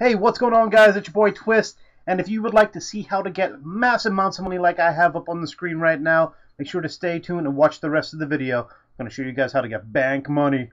Hey, what's going on, guys? It's your boy Twist, and if you would like to see how to get massive amounts of money like I have up on the screen right now, make sure to stay tuned and watch the rest of the video. I'm going to show you guys how to get bank money.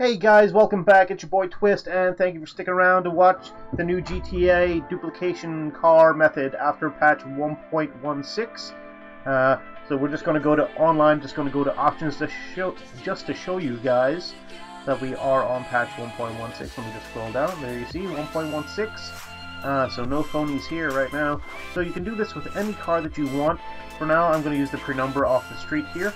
Hey guys, welcome back. It's your boy Twist, and thank you for sticking around to watch the new GTA duplication car method after patch 1.16. So we're just going to go to online, just going to go to options to show you guys that we are on patch 1.16. Let me just scroll down. There you see 1.16. So no phonies here right now. So you can do this with any car that you want. For now, I'm going to use the pre-number off the street here.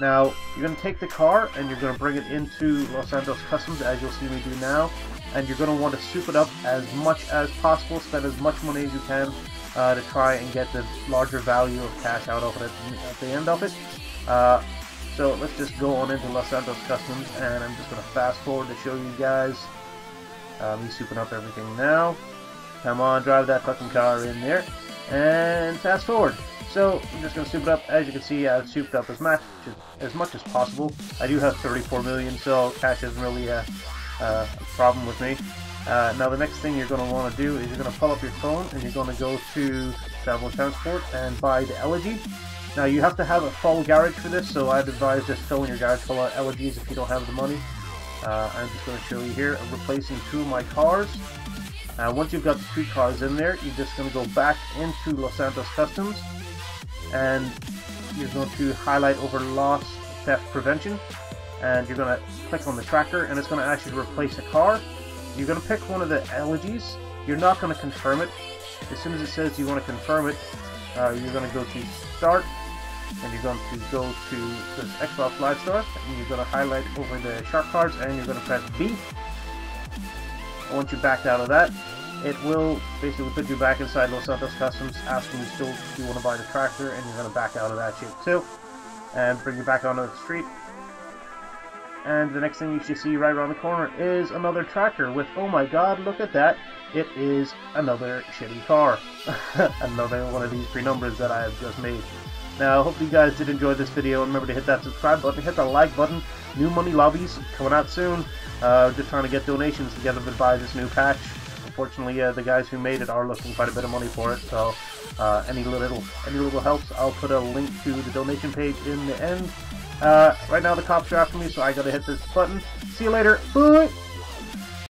Now, you're going to take the car and you're going to bring it into Los Santos Customs, as you'll see me do now, and you're going to want to soup it up as much as possible, spend as much money as you can to try and get the larger value of cash out of it at the end of it. So let's just go on into Los Santos Customs, and I'm just going to fast forward to show you guys me souping up everything now. Come on, drive that fucking car in there, and fast forward. So, I'm just going to soup it up. As you can see, I've souped up as much as possible. I do have 34 million, so cash isn't really a problem with me. Now, the next thing you're going to want to do is you're going to pull up your phone and you're going to go to Travel Transport and buy the Elegy. Now, you have to have a full garage for this, so I'd advise just filling your garage full of Elegies if you don't have the money. I'm just going to show you here. I'm replacing two of my cars. Once you've got the three cars in there, you're just going to go back into Los Santos Customs, and you're going to highlight over loss theft prevention, and you're going to click on the tracker, and it's going to ask you to replace a car. You're going to pick one of the Elegies. You're not going to confirm it. As soon as it says you want to confirm it, you're going to go to start, and you're going to go to the Xbox Live Store, and you're going to highlight over the Shark Cards, and you're going to press B. Once you backed out of that, it will basically put you back inside Los Santos Customs, asking you still if you want to buy the tractor, and you're going to back out of that shit too, and bring you back onto the street. And the next thing you should see right around the corner is another tractor with, oh my god, look at that, it is another shitty car. Another one of these pre-numbers that I have just made. Now, hopefully you guys did enjoy this video, and remember to hit that subscribe button, hit the like button. New money lobbies coming out soon. Just trying to get donations together to buy this new patch. Unfortunately, the guys who made it are looking quite a bit of money for it, so any little helps. I'll put a link to the donation page in the end. Right now the cops are after me, so I gotta hit this button. See you later. Bye!